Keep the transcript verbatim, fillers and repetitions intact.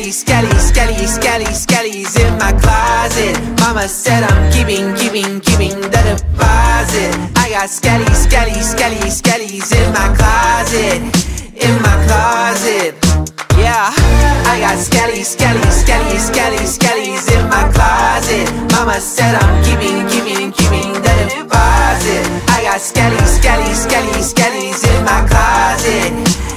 Skellies, skellies, skellies, skellies, skellies in my closet. Mama said I'm giving, giving, giving the deposit. I got skellies, skellies, skellies, skellies in my closet, in my closet. Yeah, I got skellies, skellies, skellies, skellies, skellies in my closet. Mama said I'm giving, giving, giving the deposit. I got skellies, skellies, skellies, skellies in my closet.